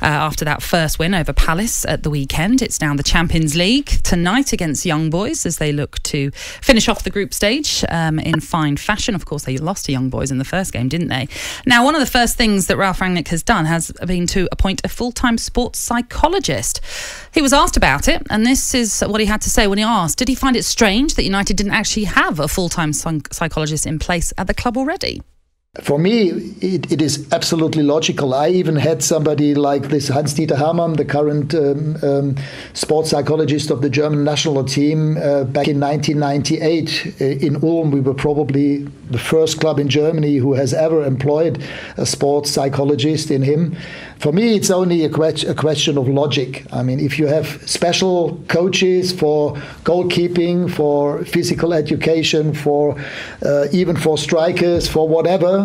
after that first win over Palace at the weekend. It's now the Champions League tonight against Young Boys as they look to finish off the group stage in fine fashion. Of course, they lost to Young Boys in the first game, didn't they? Now, one of the first things that Ralf Rangnick has done has been to appoint a full-time sports psychologist. He was asked about it, and this is what he had to say when he asked, did he find it strange that United didn't actually have a full-time psychologist in place at the club already? For me, it is absolutely logical. I even had somebody like this Hans-Dieter Hamann, the current sports psychologist of the German national team, back in 1998 in Ulm. We were probably the first club in Germany who has ever employed a sports psychologist in him. For me, it's only a question of logic. I mean, if you have special coaches for goalkeeping, for physical education, for even for strikers, for whatever,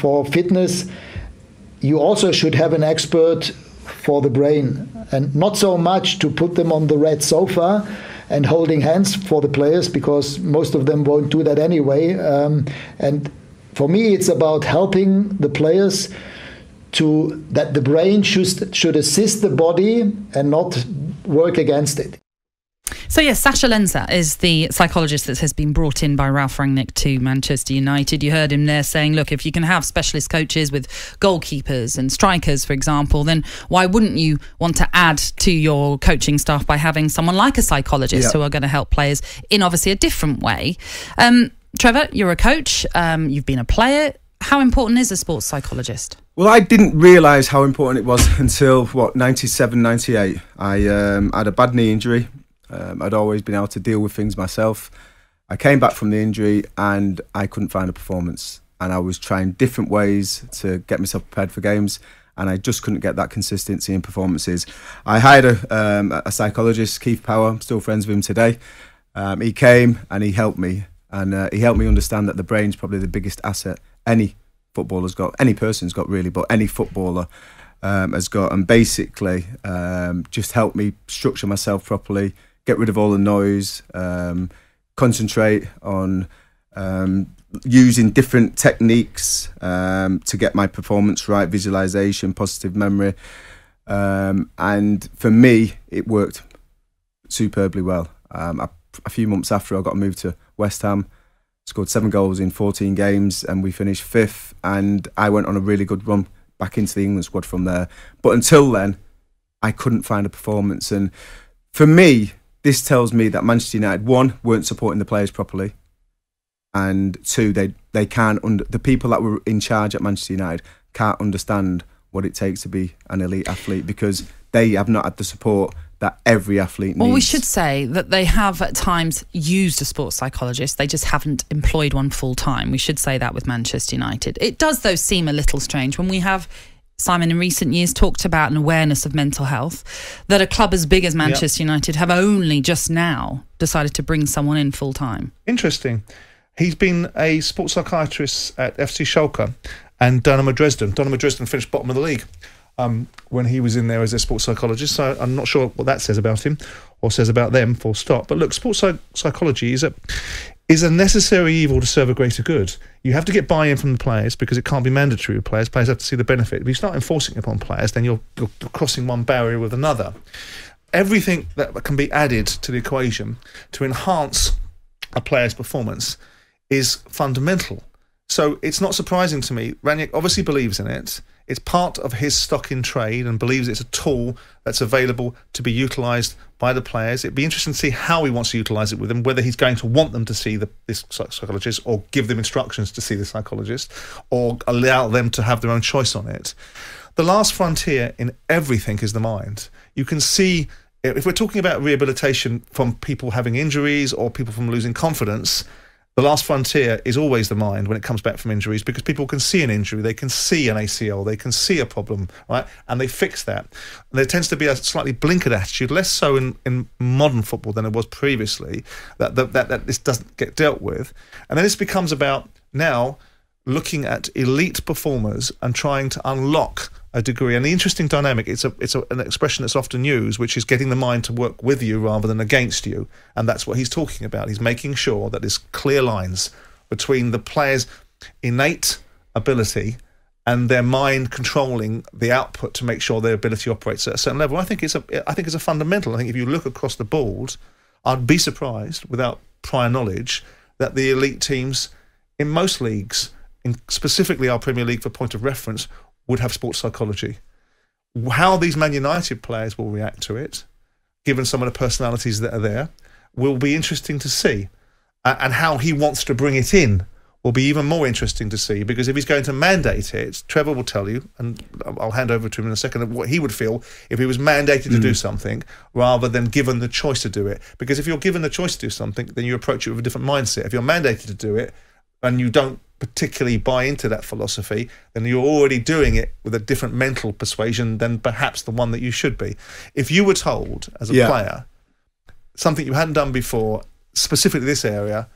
for fitness, you also should have an expert for the brain, and not so much to put them on the red sofa and holding hands for the players, because most of them won't do that anyway. And for me, it's about helping the players to that the brain should assist the body and not work against it. So yes, Sasha Lenza is the psychologist that has been brought in by Ralf Rangnick to Manchester United. You heard him there saying, look, if you can have specialist coaches with goalkeepers and strikers, for example, then why wouldn't you want to add to your coaching staff by having someone like a psychologist who are going to help players in obviously a different way? Trevor, you're a coach. You've been a player. How important is a sports psychologist? Well, I didn't realise how important it was until, what, 97, 98. I had a bad knee injury. I'd always been able to deal with things myself. I came back from the injury and I couldn't find a performance, and I was trying different ways to get myself prepared for games, and I just couldn't get that consistency in performances. I hired a psychologist, Keith Power. I'm still friends with him today. He came and he helped me, and he helped me understand that the brain's probably the biggest asset any footballer's got, any person's got really, but any footballer has got, and basically just helped me structure myself properly, get rid of all the noise, concentrate on using different techniques to get my performance right, visualization, positive memory. And for me, it worked superbly well. A few months after, I got moved to West Ham, scored 7 goals in 14 games, and we finished 5th. And I went on a really good run back into the England squad from there. But until then, I couldn't find a performance. And for me, this tells me that Manchester United, 1, weren't supporting the players properly, and 2, they can't the people that were in charge at Manchester United can't understand what it takes to be an elite athlete, because they have not had the support that every athlete needs. Well, we should say that they have at times used a sports psychologist. They just haven't employed one full time. We should say that with Manchester United. It does, though, seem a little strange when we have, Simon, in recent years, talked about an awareness of mental health, that a club as big as Manchester United have only just now decided to bring someone in full time. Interesting. He's been a sports psychiatrist at FC Schalke and Dynamo Dresden. Dynamo Dresden finished bottom of the league when he was in there as a sports psychologist. So I'm not sure what that says about him or says about them, full stop. But look, sports psychology is a necessary evil to serve a greater good. You have to get buy-in from the players, because it can't be mandatory with players. Players have to see the benefit. If you start enforcing it upon players, then you're crossing one barrier with another. Everything that can be added to the equation to enhance a player's performance is fundamental. So it's not surprising to me. Rangnick obviously believes in it. It's part of his stock in trade and believes it's a tool that's available to be utilised by the players. It'd be interesting to see how he wants to utilise it with them, whether he's going to want them to see this psychologist, or give them instructions to see the psychologist, or allow them to have their own choice on it. The last frontier in everything is the mind. You can see, if we're talking about rehabilitation from people having injuries or people from losing confidence, the last frontier is always the mind when it comes back from injuries, because people can see an injury, they can see an ACL, they can see a problem, right? And they fix that. And there tends to be a slightly blinkered attitude, less so in modern football than it was previously, that this doesn't get dealt with. And then this becomes about now looking at elite performers and trying to unlock a degree. And the interesting dynamic, it's an expression that's often used, which is getting the mind to work with you rather than against you. And that's what he's talking about. He's making sure that there's clear lines between the player's innate ability and their mind controlling the output to make sure their ability operates at a certain level. I think it's a fundamental. I think if you look across the board, I'd be surprised without prior knowledge that the elite teams in most leagues, and specifically our Premier League for point of reference, would have sports psychology. How these Man United players will react to it, given some of the personalities that are there, will be interesting to see. And how he wants to bring it in will be even more interesting to see, because if he's going to mandate it, Trevor will tell you, and I'll hand over to him in a second, what he would feel if he was mandated to do something rather than given the choice to do it. Because if you're given the choice to do something, then you approach it with a different mindset. If you're mandated to do it and you don't particularly buy into that philosophy, then you're already doing it with a different mental persuasion than perhaps the one that you should be. If you were told as a player something you hadn't done before, specifically this area,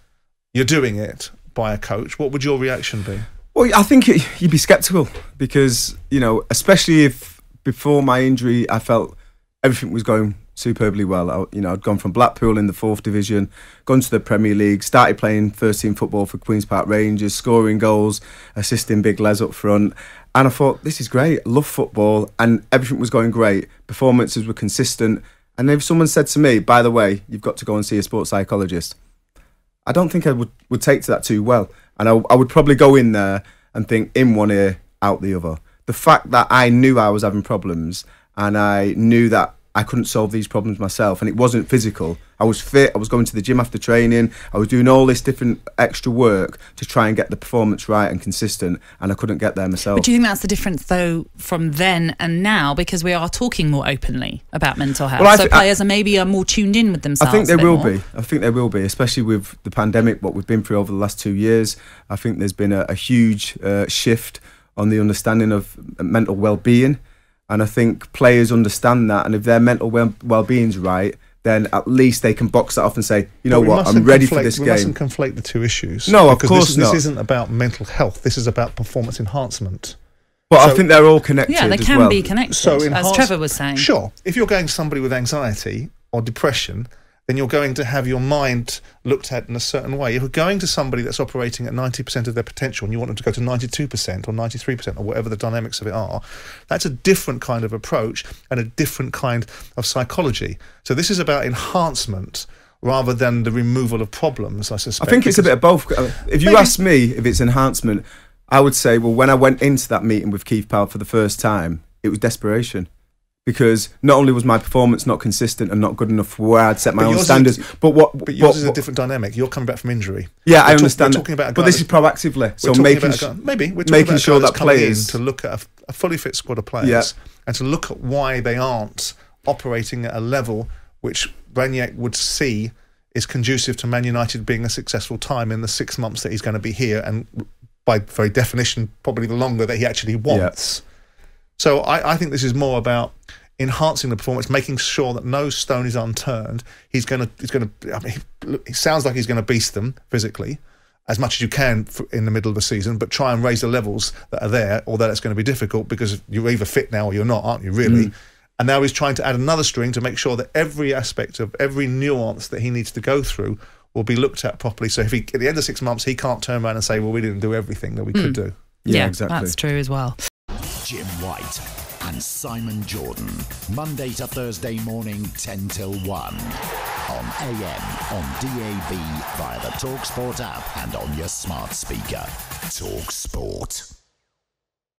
you're doing it, by a coach, what would your reaction be? Well, I think you'd be sceptical, because, you know, especially if before my injury I felt everything was going superbly well. I'd gone from Blackpool in the 4th division, gone to the Premier League, started playing first team football for Queen's Park Rangers, scoring goals, assisting big Les up front, and I thought, this is great, love football, and everything was going great, performances were consistent. And if someone said to me, by the way, you've got to go and see a sports psychologist, I don't think I would take to that too well. And I would probably go in there and think, in one ear, out the other. The fact that I knew I was having problems, and I knew that I couldn't solve these problems myself, and it wasn't physical. I was fit, I was going to the gym after training, I was doing all this different extra work to try and get the performance right and consistent, and I couldn't get there myself. But do you think that's the difference, though, from then and now? Because we are talking more openly about mental health. Well, so players are maybe more tuned in with themselves. I think they will be. I think they will be, especially with the pandemic, what we've been through over the last 2 years. I think there's been a huge shift on the understanding of mental well-being. And I think players understand that, and if their mental well-being's right, then at least they can box that off and say, you know what, I'm ready for this game. We mustn't conflate the two issues. No, of course not. This isn't about mental health. This is about performance enhancement. But I think they're all connected. Yeah, they can be connected, as Trevor was saying. Sure. If you're going to somebody with anxiety or depression, then you're going to have your mind looked at in a certain way. If you're going to somebody that's operating at 90% of their potential and you want them to go to 92% or 93% or whatever the dynamics of it are, that's a different kind of approach and a different kind of psychology. So this is about enhancement rather than the removal of problems, I suspect. I think it's a bit of both. If you ask me if it's enhancement, I would say, well, when I went into that meeting with Keith Power for the first time, it was desperation. Because not only was my performance not consistent and not good enough for where I'd set my own standards, but yours is a different dynamic. You're coming back from injury. Yeah, I understand. We're talking about a guy, but this is proactively. So making sure that players to look at a fully fit squad of players and to look at why they aren't operating at a level which Rangnick would see is conducive to Man United being a successful time in the 6 months that he's going to be here, and by very definition, probably the longer that he actually wants. Yeah. So I think this is more about enhancing the performance, making sure that no stone is unturned. He's going to. I mean, he sounds like he's going to beast them physically as much as you can in the middle of the season, but try and raise the levels that are there, although that's going to be difficult because you're either fit now or you're not, aren't you, really? And now he's trying to add another string to make sure that every aspect of every nuance that he needs to go through will be looked at properly. So if he, at the end of 6 months, he can't turn around and say, well, we didn't do everything that we could do. Yeah, exactly. That's true as well. Jim White and Simon Jordan, Monday to Thursday morning, 10 till 1. On AM, on DAB, via the talkSPORT app and on your smart speaker. talkSPORT.